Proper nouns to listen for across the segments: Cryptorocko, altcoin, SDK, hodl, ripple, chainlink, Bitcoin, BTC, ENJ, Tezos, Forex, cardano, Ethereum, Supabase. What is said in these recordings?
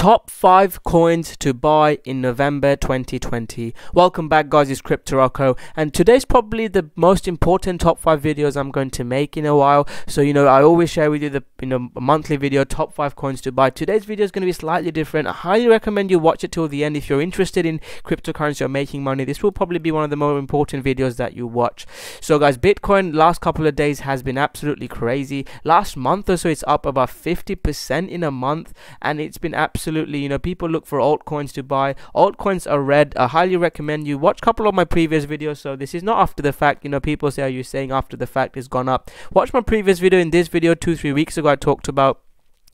Top 5 coins to buy in November 2020. Welcome back guys, it's Cryptorocko, and today's probably the most important top 5 videos I'm going to make in a while. So I always share with you the monthly video, top 5 coins to buy. Today's video is going to be slightly different. I highly recommend you watch it till the end if you're interested in cryptocurrency or making money. This will probably be one of the more important videos that you watch. So guys, Bitcoin last couple of days has been absolutely crazy. Last month or so it's up about 50% in a month, and it's been absolutely people look for altcoins to buy. Altcoins are red. I highly recommend you watch a couple of my previous videos. So this is not after the fact. People say, are you saying after the fact it's gone up? Watch my previous video. In this video 2-3 weeks ago, I talked about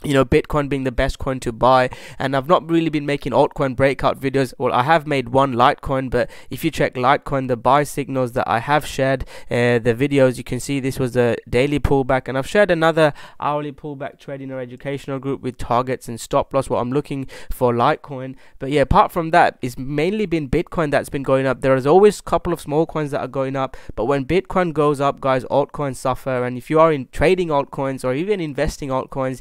Bitcoin being the best coin to buy, and I've not really been making altcoin breakout videos. Well, I have made one, Litecoin, but if you check Litecoin, the buy signals that I have shared, the videos, you can see this was the daily pullback, and I've shared another hourly pullback trade in our educational group with targets and stop loss, what I'm looking for Litecoin. But yeah, apart from that, it's mainly been Bitcoin that's been going up. There is always a couple of small coins that are going up, but when Bitcoin goes up, guys, altcoins suffer. And if you are in trading altcoins or even investing altcoins,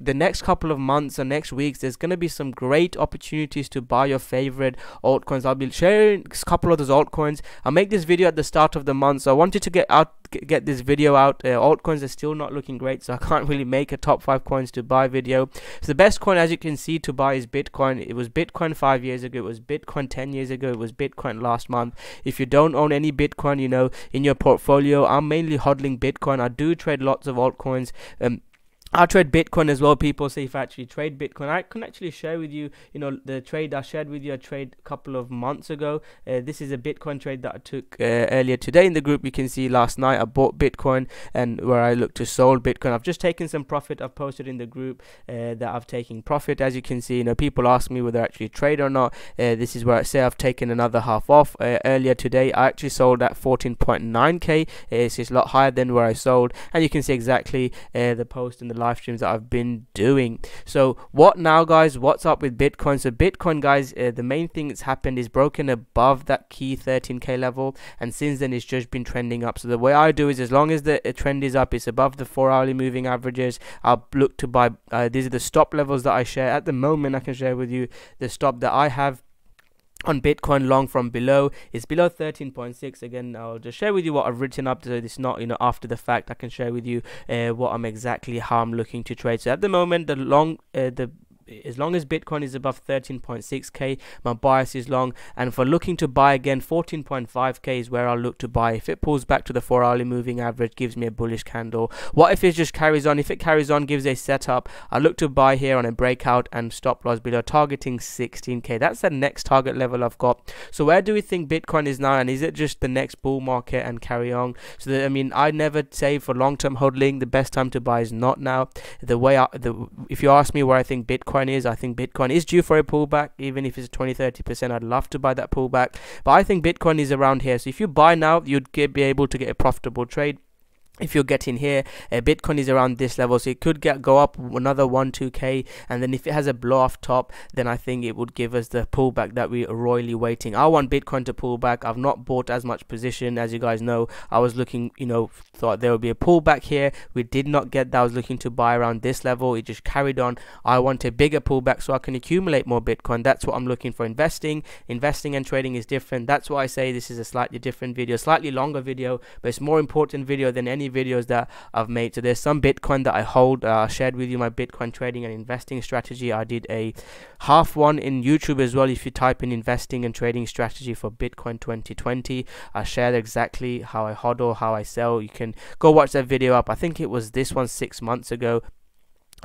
the next couple of months or next weeks, there's going to be some great opportunities to buy your favorite altcoins. I'll be sharing a couple of those altcoins. I'll make this video at the start of the month, so I wanted to get this video out. Altcoins are still not looking great, so I can't really make a top 5 coins to buy video. So the best coin, as you can see, to buy is Bitcoin. It was Bitcoin 5 years ago, it was Bitcoin 10 years ago, it was Bitcoin last month. If you don't own any Bitcoin in your portfolio, I'm mainly hodling Bitcoin. I do trade lots of altcoins. I trade Bitcoin as well. People say if I actually trade Bitcoin, I can actually share with you, the trade I shared with you, a trade a couple of months ago. This is a Bitcoin trade that I took earlier today in the group. You can see last night I bought Bitcoin, and where I look to sold Bitcoin. I've just taken some profit. I've posted in the group that I've taken profit. As you can see, people ask me whether I actually trade or not. This is where I say I've taken another half off. Earlier today, I actually sold at 14.9k. It's a lot higher than where I sold, and you can see exactly the post and the live streams that I've been doing. So what now guys, what's up with Bitcoin? So Bitcoin guys, the main thing that's happened is broken above that key 13k level, and since then it's just been trending up. So the way I do is, as long as the trend is up, it's above the 4-hourly moving averages, I'll look to buy. These are the stop levels that I share at the moment. I can share with you the stop that I have on Bitcoin long from below. It's below 13.6. again, I'll just share with you what I've written up, so it's not after the fact. I can share with you what I'm exactly, how I'm looking to trade. So at the moment, the long as long as Bitcoin is above 13.6k, my bias is long, and for looking to buy again, 14.5k is where I'll look to buy. If it pulls back to the 4-hourly moving average, gives me a bullish candle. What if it just carries on? If it carries on, gives a setup, I look to buy here on a breakout and stop loss below, targeting 16k. That's the next target level I've got. So where do we think Bitcoin is now, and is it just the next bull market and carry on? So that, I never say for long-term hodling the best time to buy is not now. The way if you ask me where I think Bitcoin is, I think Bitcoin is due for a pullback. Even if it's 20-30%, I'd love to buy that pullback, but I think Bitcoin is around here. So if you buy now, you'd be able to get a profitable trade. If you're getting here, Bitcoin is around this level, so it could go up another 1-2k, and then if it has a blow off top, then I think it would give us the pullback that we are royally waiting. I want Bitcoin to pull back. I've not bought as much position. As you guys know, I was looking, thought there would be a pullback here. We did not get that. I was looking to buy around this level. It just carried on. I want a bigger pullback so I can accumulate more Bitcoin. That's what I'm looking for. Investing and trading is different. That's why I say this is a slightly different video, slightly longer video, but it's more important video than any videos that I've made. So there's some Bitcoin that I hold. I shared with you my Bitcoin trading and investing strategy. I did a half one in YouTube as well. If you type in investing and trading strategy for Bitcoin 2020, I shared exactly how I hodl, how I sell. You can go watch that video up. I think it was this one 6 months ago.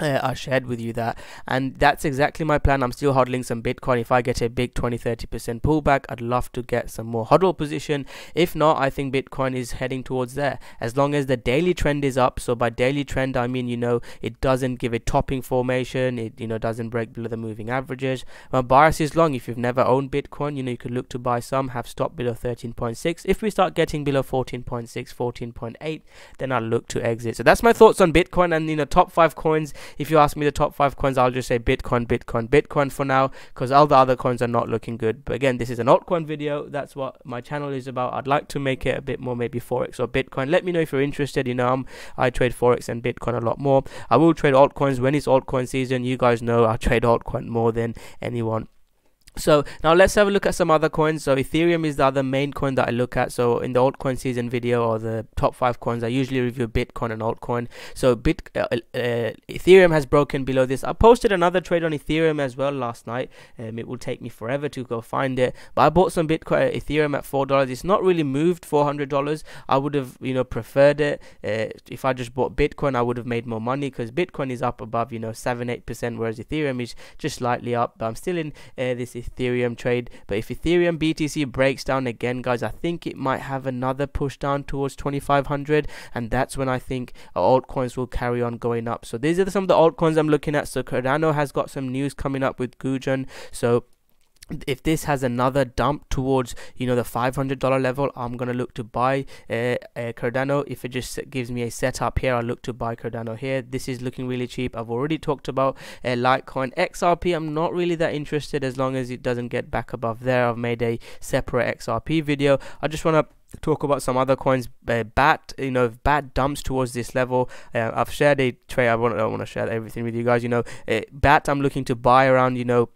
I shared with you that, and that's exactly my plan. I'm still hodling some Bitcoin. If I get a big 20-30% pullback, I'd love to get some more hodl position. If not, I think Bitcoin is heading towards there, as long as the daily trend is up. So by daily trend, I mean it doesn't give a topping formation, it doesn't break below the moving averages. My bias is long. If you've never owned Bitcoin, you could look to buy some, have stopped below 13.6. if we start getting below 14.6, 14.8, then I'll look to exit. So that's my thoughts on Bitcoin and top 5 coins If you ask me the top 5 coins, I'll just say Bitcoin for now, because all the other coins are not looking good. But again, this is an altcoin video. That's what my channel is about. I'd like to make it a bit more, maybe Forex or Bitcoin. Let me know if you're interested. You know, I trade Forex and Bitcoin a lot more. I will trade altcoins when it's altcoin season. You guys know I trade altcoin more than anyone. So now let's have a look at some other coins. So Ethereum is the other main coin that I look at. So in the altcoin season video, or the top 5 coins, I usually review Bitcoin and altcoin. So Ethereum has broken below this. I posted another trade on Ethereum as well last night. It will take me forever to go find it, but I bought some Bitcoin Ethereum at $4. It's not really moved. $400. I would have, you know, preferred it. If I just bought Bitcoin, I would have made more money, because Bitcoin is up above, you know, 7-8%, whereas Ethereum is just slightly up. But I'm still in this Ethereum trade. But if Ethereum BTC breaks down again, guys, I think it might have another push down towards 2500, and that's when I think altcoins will carry on going up. So these are some of the altcoins I'm looking at. So Cardano has got some news coming up with Gujan. So if this has another dump towards, you know, the $500 level, I'm gonna look to buy Cardano. If it just gives me a setup here, I'll look to buy Cardano here. This is looking really cheap. I've already talked about Litecoin. XRP, I'm not really that interested as long as it doesn't get back above there. I've made a separate XRP video. I just want to talk about some other coins. BAT, you know, if BAT dumps towards this level, I've shared a trade. I don't want to share everything with you guys. You know, BAT, I'm looking to buy around, you know,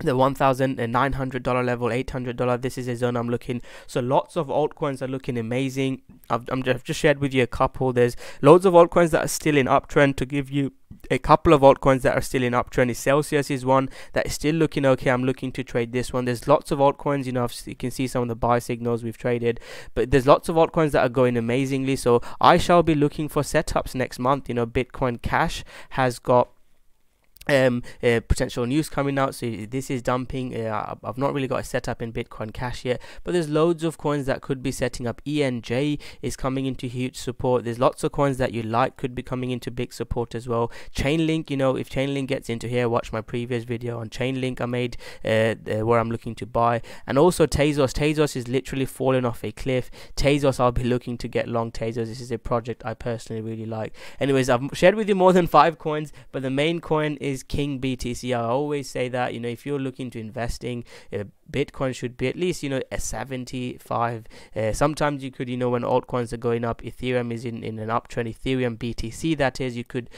the $1,900 level, $800, this is a zone I'm looking. So lots of altcoins are looking amazing. I've just shared with you a couple. There's loads of altcoins that are still in uptrend. To give you a couple of altcoins that are still in uptrend, is Celsius is one that is still looking okay. I'm looking to trade this one. There's lots of altcoins, you know, you can see some of the buy signals we've traded, but there's lots of altcoins that are going amazingly. So I shall be looking for setups next month. You know, Bitcoin Cash has got potential news coming out. So this is dumping. I've not really got a setup in Bitcoin Cash yet, but there's loads of coins that could be setting up. ENJ is coming into huge support. There's lots of coins that you like could be coming into big support as well. Chainlink, you know, if Chainlink gets into here, watch my previous video on Chainlink I made where I'm looking to buy. And also Tezos. Tezos is literally falling off a cliff. Tezos, I'll be looking to get long Tezos. This is a project I personally really like. Anyways, I've shared with you more than 5 coins, but the main coin is King BTC. I always say that, you know, if you're looking to investing, Bitcoin should be at least, you know, a 75. Sometimes you could, you know, when altcoins are going up, Ethereum is in an uptrend, Ethereum BTC that is, you could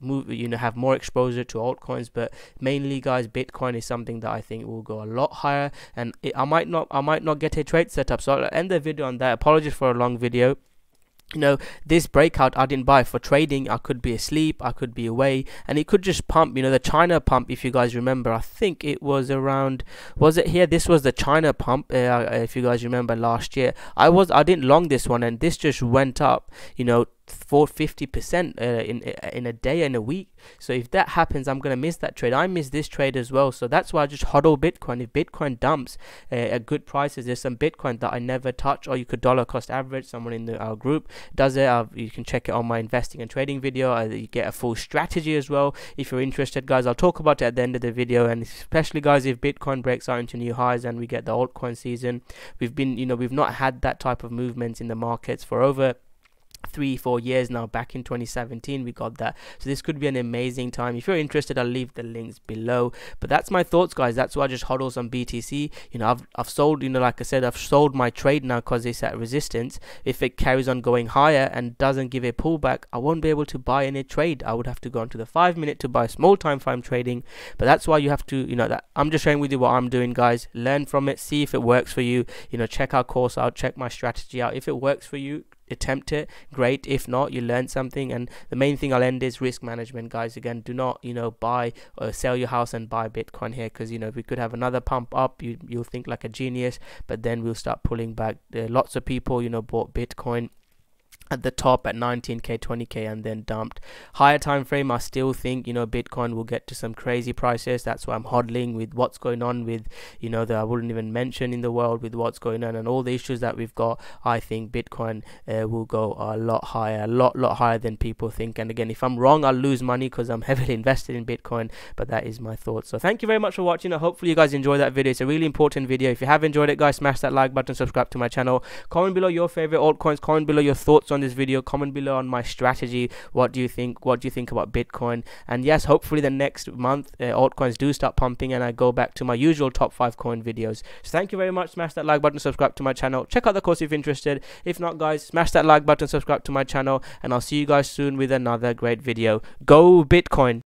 move, you know, have more exposure to altcoins. But mainly, guys, Bitcoin is something that I think will go a lot higher, and I might not get a trade setup. So I'll end the video on that. Apologies for a long video. You know, this breakout I didn't buy for trading. I could be asleep, I could be away, and it could just pump. You know, the China pump, if you guys remember, I think it was around, was it here? This was the China pump, if you guys remember last year. I didn't long this one, and this just went up, you know, 450% in a day and a week. So if that happens, I'm gonna miss that trade. I miss this trade as well. So that's why I just hodl Bitcoin. If Bitcoin dumps at good prices, there's some Bitcoin that I never touch. Or you could dollar cost average. Someone in our group does it. You can check it on my investing and trading video. You get a full strategy as well if you're interested, guys. I'll talk about it at the end of the video. And especially, guys, if Bitcoin breaks out into new highs and we get the altcoin season, we've been, you know, we've not had that type of movements in the markets for over 3-4 years now. Back in 2017 we got that, so this could be an amazing time. If you're interested, I'll leave the links below. But that's my thoughts, guys. That's why I just hodl some BTC. You know, I've sold, you know, like I said, I've sold my trade now because it's at resistance. If it carries on going higher and doesn't give a pullback, I won't be able to buy any trade. I would have to go onto the 5-minute to buy small time frame trading. But that's why you have to, you know, that I'm just sharing with you what I'm doing, guys. Learn from it, see if it works for you. You know, check our course out, check my strategy out. If it works for you, attempt it, great. If not, you learn something. And the main thing I'll end is risk management, guys. Again, do not, you know, buy or sell your house and buy Bitcoin here, because, you know, we could have another pump up. You'll think like a genius, but then we'll start pulling back. Lots of people, you know, bought Bitcoin at the top at 19k, 20k, and then dumped. Higher time frame, I still think, you know, Bitcoin will get to some crazy prices. That's why I'm hodling with what's going on with, you know, that I wouldn't even mention in the world with what's going on and all the issues that we've got. I think Bitcoin will go a lot higher, a lot higher than people think. And again, if I'm wrong, I'll lose money because I'm heavily invested in Bitcoin. But that is my thoughts. So thank you very much for watching. Hopefully you guys enjoyed that video. It's a really important video. If you have enjoyed it, guys, smash that like button, subscribe to my channel, comment below your favorite altcoins, comment below your thoughts on on this video, comment below on my strategy. What do you think about Bitcoin? And yes, hopefully the next month altcoins do start pumping and I go back to my usual top 5 coin videos. So thank you very much. Smash that like button, subscribe to my channel, check out the course if you're interested. If not, guys, smash that like button, subscribe to my channel, and I'll see you guys soon with another great video. Go Bitcoin.